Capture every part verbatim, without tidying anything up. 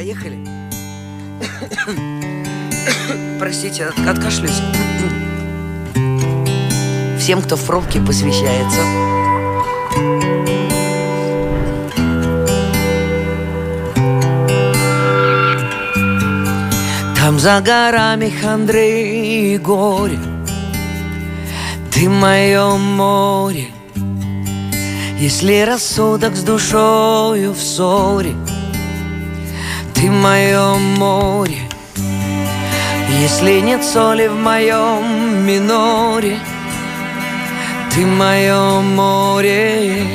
Поехали. Простите, от- откашлюсь. Всем, кто в пробке, посвящается. Там за горами хандры и горе, ты мое море. Если рассудок с душою в ссоре, ты мое море. Если нет соли в моем миноре, ты мое море.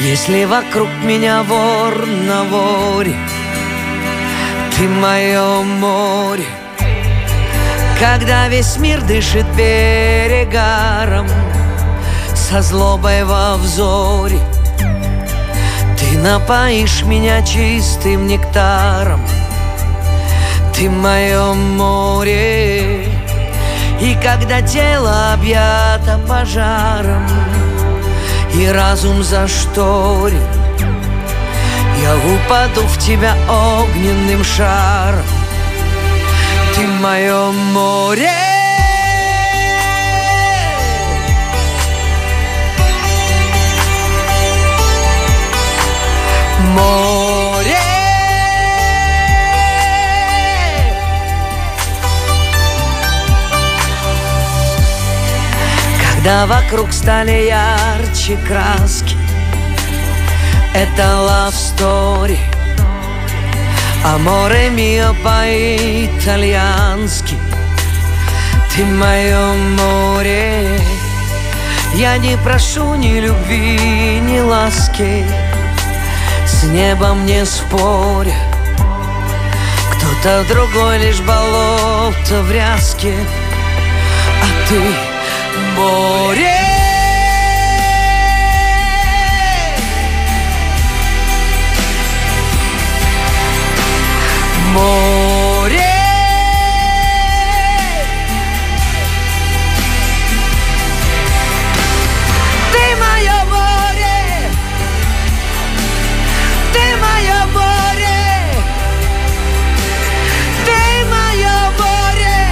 Если вокруг меня вор на воре, ты мое море. Когда весь мир дышит перегаром, со злобой во взоре, ты напоишь меня чистым нектаром, ты мое море. И когда тело объято пожаром и разум зашторен, я упаду в тебя огненным шаром, ты мое море. Море. Когда вокруг стали ярче краски, это love story. Amore mio по-итальянски, ты мое море. Я не прошу ни любви, ни ласки, с небом не споря. Кто-то другой лишь болото в ряске, а ты море. Море. Ты мое море, ты мое море, ты мое море,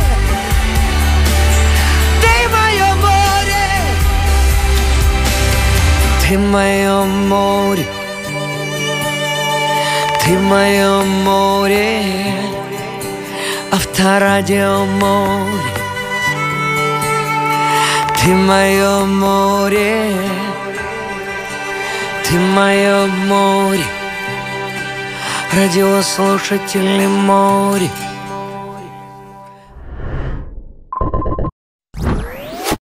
ты мое море, ты мое море. Ты мое море, Авторадио море. Ты мое море, ты мое море, радиослушатели море.